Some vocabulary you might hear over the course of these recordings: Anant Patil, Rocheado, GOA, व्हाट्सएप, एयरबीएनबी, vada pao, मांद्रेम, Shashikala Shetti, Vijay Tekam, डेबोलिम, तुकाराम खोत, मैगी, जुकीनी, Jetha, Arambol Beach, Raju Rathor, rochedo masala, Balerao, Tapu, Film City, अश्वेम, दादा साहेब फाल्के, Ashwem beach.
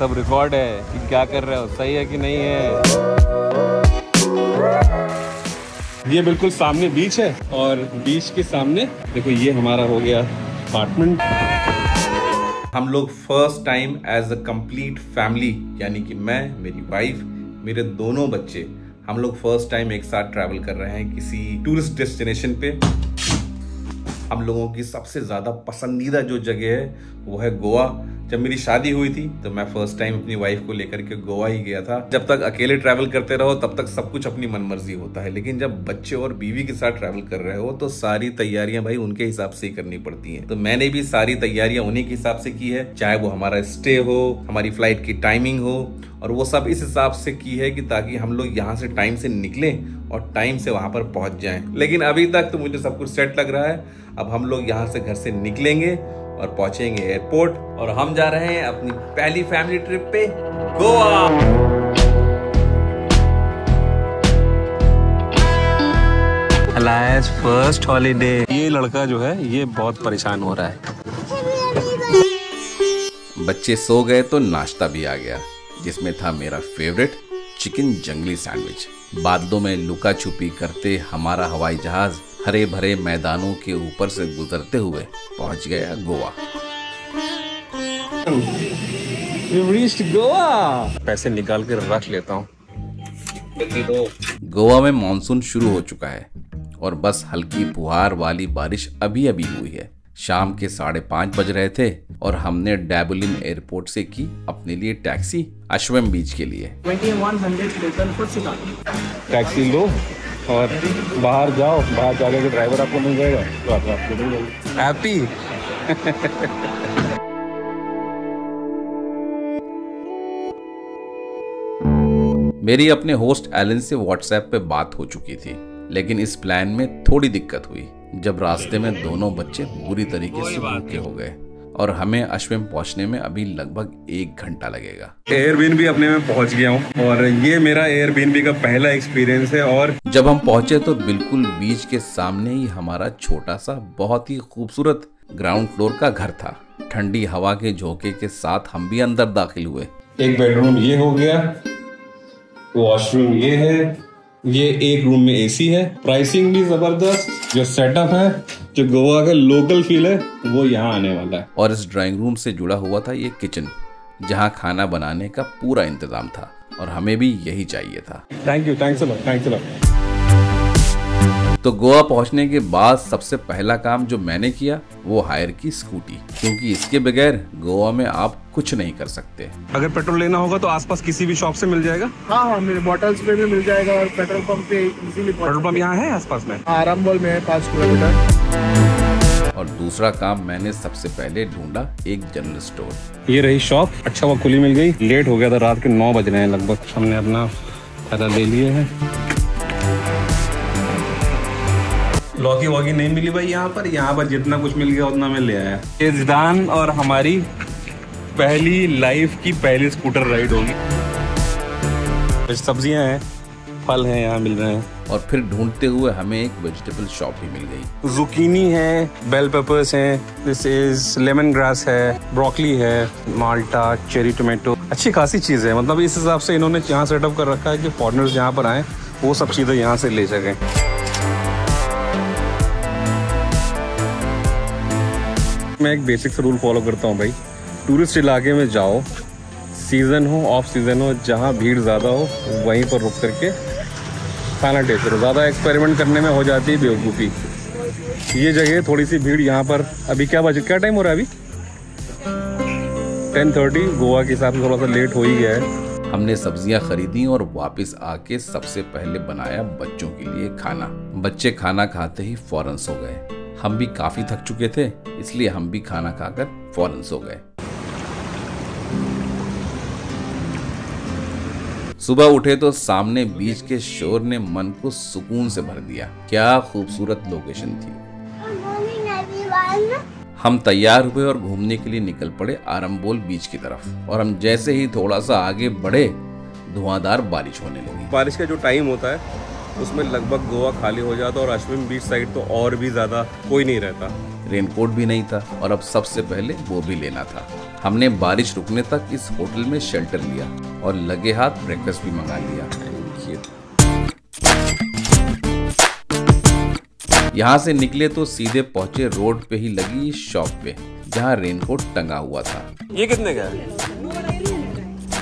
सब रिकॉर्ड है कि क्या कर रहे हो, सही है कि नहीं है। ये बिल्कुल सामने बीच है और बीच के सामने देखो ये हमारा हो गया अपार्टमेंट। हम लोग first time as a complete family, यानी कि मैं, मेरी वाइफ, मेरे दोनों बच्चे, हम लोग फर्स्ट टाइम एक साथ ट्रैवल कर रहे हैं किसी टूरिस्ट डेस्टिनेशन पे। हम लोगों की सबसे ज़्यादा पसंदीदा जो जगह है वो है गोवा। जब मेरी शादी हुई थी तो मैं फर्स्ट टाइम अपनी वाइफ को लेकर के गोवा ही गया था। जब तक अकेले ट्रैवल करते रहो तब तक सब कुछ अपनी मनमर्जी होता है, लेकिन जब बच्चे और बीवी के साथ ट्रैवल कर रहे हो तो सारी तैयारियां भाई उनके हिसाब से ही करनी पड़ती हैं। तो मैंने भी सारी तैयारियां उन्हीं के हिसाब से की है, चाहे वो हमारा स्टे हो, हमारी फ्लाइट की टाइमिंग हो, और वो सब इस हिसाब से की है कि ताकि हम लोग यहाँ से टाइम से निकलें और टाइम से वहाँ पर पहुँच जाएं। लेकिन अभी तक तो मुझे सब कुछ सेट लग रहा है। अब हम लोग यहाँ से घर से निकलेंगे और पहुँचेंगे एयरपोर्ट, और हम जा रहे हैं अपनी पहली फैमिली ट्रिप पे गोवा। First holiday. ये लड़का जो है ये बहुत परेशान हो रहा है। बच्चे सो गए तो नाश्ता भी आ गया, जिसमें था मेरा फेवरेट चिकन जंगली सैंडविच। बादलों में लुका छुपी करते हमारा हवाई जहाज हरे भरे मैदानों के ऊपर से गुजरते हुए पहुंच गया गोवा। गोवा पैसे निकाल कर रख लेता हूँ। गोवा में मॉनसून शुरू हो चुका है और बस हल्की फुहार वाली बारिश अभी अभी हुई है। शाम के 5:30 बज रहे थे और हमने डेबोलिम एयरपोर्ट से की अपने लिए टैक्सी अश्वेम बीच के लिए। 2100 टैक्सी लो और बाहर जाओ, बाहर जाकर के ड्राइवर आपको मिल जाएगा तो आपको मिल जाएगा। हैप्पी मेरी अपने होस्ट एलन से व्हाट्सएप पे बात हो चुकी थी, लेकिन इस प्लान में थोड़ी दिक्कत हुई जब रास्ते में दोनों बच्चे पूरी तरीके से भूखे हो गए और हमें अश्वेम पहुंचने में अभी लगभग 1 घंटा लगेगा। एयरबीएनबी अपने में पहुंच गया हूं और ये मेरा एयरबीएनबी का पहला एक्सपीरियंस है। और जब हम पहुंचे तो बिल्कुल बीच के सामने ही हमारा छोटा सा बहुत ही खूबसूरत ग्राउंड फ्लोर का घर था। ठंडी हवा के झोंके के साथ हम भी अंदर दाखिल हुए। एक बेडरूम ये हो गया, वॉशरूम ये है, ये एक रूम में एसी है। प्राइसिंग भी जबरदस्त, जो सेटअप है, जो गोवा का लोकल फील है वो यहाँ आने वाला है। और इस ड्राइंग रूम से जुड़ा हुआ था ये किचन, जहाँ खाना बनाने का पूरा इंतजाम था और हमें भी यही चाहिए था। Thank you, thanks a lot, thanks a lot. तो गोवा पहुँचने के बाद सबसे पहला काम जो मैंने किया वो हायर की स्कूटी, क्योंकि इसके बगैर गोवा में आप कुछ नहीं कर सकते। अगर पेट्रोल लेना होगा तो आसपास किसी भी शॉप से मिल जाएगा। हाँ हाँ, मेरे बॉटल्स पे भी मिल जाएगा और पेट्रोल पंप पे इजीली। पेट्रोल पंप यहाँ है आसपास में? हाँ, आरंबोल में है, 5 किलोमीटर। और दूसरा काम मैंने सबसे पहले ढूंढा एक जनरल स्टोर। ये रही शॉप, अच्छा वो खुली मिल गई। लेट हो गया था, रात के 9 बज रहे हैं लगभग। हमने अपना पता ले लिए है। लॉकी वॉकी नहीं मिली भाई यहाँ पर, यहाँ पर जितना कुछ मिल गया उतना मैं ले आया। ये जिदान और हमारी पहली लाइफ की पहली स्कूटर राइड होगी। कुछ सब्जियां हैं, फल हैं यहाँ मिल रहे हैं। और फिर ढूंढते हुए हमें एक वेजिटेबल शॉप भी मिल गई। जुकीनी है, बेल पेपर्स हैं, दिस इज लेमन ग्रास है, ब्रोकली है, माल्टा, चेरी टोमेटो, अच्छी खासी चीज़ है। मतलब इस हिसाब से इन्होंने यहाँ सेटअप कर रखा है कि फॉरनर्स यहाँ पर आएँ वो सब चीज़ें यहाँ से ले सकें। मैं एक बेसिक रूल फॉलो करता हूँ भाई, टूरिस्ट इलाके में जाओ, सीज़न हो ऑफ सीज़न हो, जहाँ भीड़ ज़्यादा हो वहीं पर रुक करके खाना टेस्ट करो। ज़्यादा एक्सपेरिमेंट करने में हो जाती है बेवकूफ़ी। ये जगह थोड़ी सी भीड़ यहाँ पर। अभी क्या टाइम हो रहा है अभी? 10:30। गोवा के हिसाब से थोड़ा सा लेट हो ही गया है। हमने सब्जियाँ खरीदी और वापस आके सबसे पहले बनाया बच्चों के लिए खाना। बच्चे खाना खाते ही फौरन सो गए। हम भी काफ़ी थक चुके थे, इसलिए हम भी खाना खाकर फौरन सो गए। सुबह उठे तो सामने बीच के शोर ने मन को सुकून से भर दिया। क्या खूबसूरत लोकेशन थी। हम तैयार हुए और घूमने के लिए निकल पड़े आरंबोल बीच की तरफ। और हम जैसे ही थोड़ा सा आगे बढ़े धुआंधार बारिश होने लगी। बारिश का जो टाइम होता है उसमें लगभग गोवा खाली हो जाता और अश्विन बीच साइड तो और भी ज़्यादा कोई नहीं रहता। रेनकोट भी नहीं था और अब सबसे पहले वो भी लेना था। हमने बारिश रुकने तक इस होटल में शेल्टर लिया और लगे हाथ ब्रेकफास्ट भी मंगा लिया। यहाँ से निकले तो सीधे पहुँचे रोड पे ही लगी शॉप पे जहाँ रेनकोट टंगा हुआ था। ये कितने का है?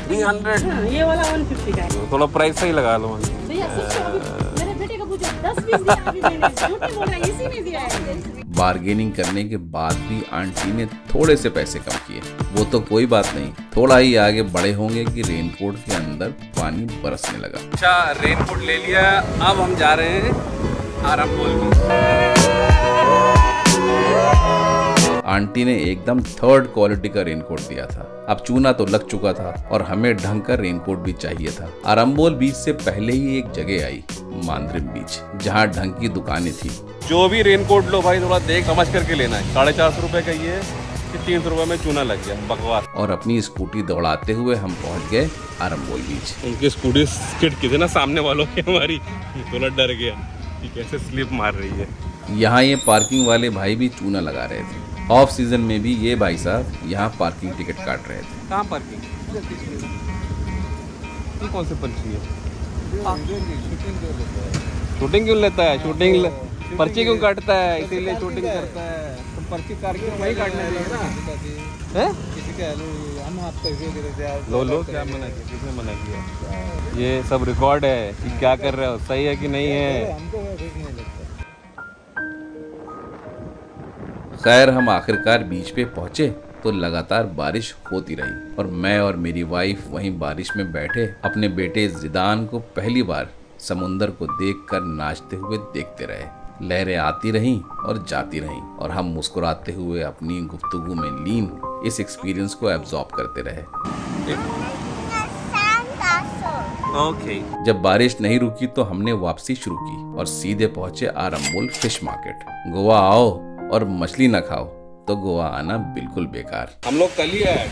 300। ये वाला 150 का है। थोड़ा प्राइस सही लगा लो। मेरे बेटे का मुझे 10-20 दिया अभी मैंने, झूठ नहीं बोल रहा, इसी ने दिया है। बार्गेनिंग करने के बाद भी आंटी ने थोड़े से पैसे कम किए। वो तो कोई बात नहीं, थोड़ा ही आगे बड़े होंगे कि रेनकोट के अंदर पानी बरसने लगा। अच्छा, रेनकोट ले लिया, अब हम जा रहे हैं आरंबोल बीच। आंटी ने एकदम थर्ड क्वालिटी का रेनकोट दिया था। अब चूना तो लग चुका था और हमें ढंग का रेनकोट भी चाहिए था। आरंबोल बीच से पहले ही एक जगह आई, मांद्रेम बीच, जहाँ ढंग की दुकानें थी। जो भी रेनकोट लो भाई, थोड़ा देख समझ करके लेना है। 450 रुपए का ये कि 300 रुपए में चूना लग गया, बकवास। और अपनी स्कूटी दौड़ाते हुए हम पहुंच गए आरंबोल बीच। उनकी स्कूटी स्किड की थी ना सामने वालों की, हमारी थोड़ा डर गया कि कैसे स्लिप मार रही है। यहाँ ये पार्किंग वाले भाई भी चूना लगा रहे थे। ऑफ सीजन में भी ये भाई साहब यहाँ पार्किंग टिकट काट रहे थे। कहाँ पार्किंग? कौन से पंछी है? शूटिंग क्यों लेता है? शूटिंग पर्ची क्यों काटता है? इसीलिए शूटिंग करता है। तो पर्ची काटकर वही काटने चाहिए ना। हैं? किसी के हम हाथ पे दे देते हैं। लो लो, क्या मना किया? किसने मना किया? ये सब रिकॉर्ड है कि क्या कर रहे हो, सही है कि नहीं है। खैर, हम आखिरकार बीच पे पहुँचे तो लगातार बारिश होती रही और मैं और मेरी वाइफ वहीं बारिश में बैठे अपने बेटे जिदान को पहली बार समुंदर को देखकर नाचते हुए देखते रहे। लहरें आती रहीं और जाती रहीं और हम मुस्कुराते हुए अपनी गुफ्तगू में लीन इस एक्सपीरियंस को एब्जॉर्ब करते रहे। जब बारिश नहीं रुकी तो हमने वापसी शुरू की और सीधे पहुंचे आरंबोल फिश मार्केट। गोवा आओ और मछली न खाओ तो गोवा आना बिल्कुल बेकार। हम लोग कल ही आए,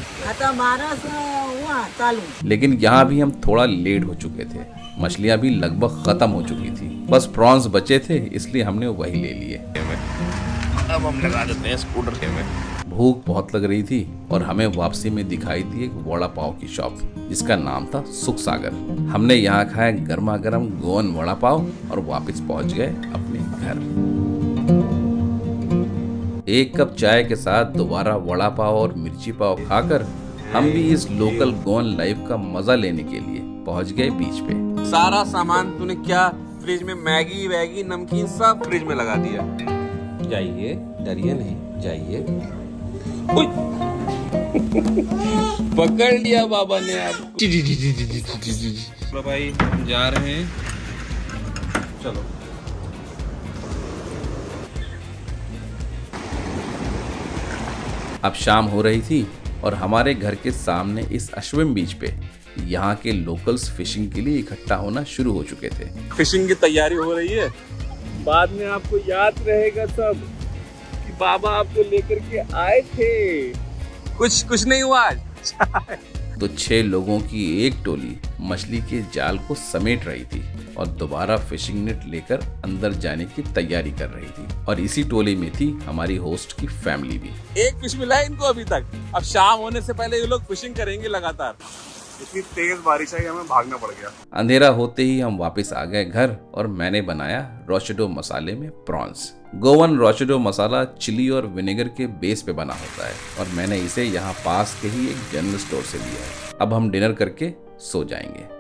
लेकिन यहाँ भी हम थोड़ा लेट हो चुके थे। मछलियाँ भी लगभग खत्म हो चुकी थी, बस प्रॉन्स बचे थे, इसलिए हमने वही ले लिए। अब हम लगा देते हैं स्कूटर में। भूख बहुत लग रही थी और हमें वापसी में दिखाई दी एक वड़ा पाव की शॉप जिसका नाम था सुख सागर। हमने यहाँ खाया गर्मा गर्म गोवन वड़ा पाव और वापस पहुँच गए अपने घर। एक कप चाय के साथ दोबारा वड़ा पाव और मिर्ची पाव खाकर हम भी इस लोकल गोवन लाइफ का मजा लेने के लिए पहुँच गए बीच पे। सारा सामान तूने क्या फ्रिज में, मैगी वैगी नमकीन सब फ्रिज में लगा दिया। जाइए, डरिए नहीं, जाइए। पकड़ लिया बाबा ने आप। जी जी जी जी जी जी जी जी भाई, हम जा रहे हैं, चलो। अब शाम हो रही थी और हमारे घर के सामने इस अश्वेम बीच पे यहाँ के लोकल्स फिशिंग के लिए इकट्ठा होना शुरू हो चुके थे। फिशिंग की तैयारी हो रही है। बाद में आपको याद रहेगा सब कि बाबा आपको लेकर के आए थे। कुछ नहीं हुआ आज। तो 6 लोगों की एक टोली मछली के जाल को समेट रही थी और दोबारा फिशिंग नेट लेकर अंदर जाने की तैयारी कर रही थी और इसी टोली में थी हमारी होस्ट की फैमिली भी। एक फिश मिला इनको अभी तक। अब शाम होने से पहले ये लोग फिशिंग करेंगे लगातार। इतनी तेज बारिश आई, हमें भागना पड़ गया। अंधेरा होते ही हम वापस आ गए घर और मैंने बनाया रोचेडो मसाले में प्रॉन्स। गोवन रोचेडो मसाला चिली और विनेगर के बेस पे बना होता है और मैंने इसे यहाँ पास के ही एक जनरल स्टोर से लिया है। अब हम डिनर करके सो जाएंगे।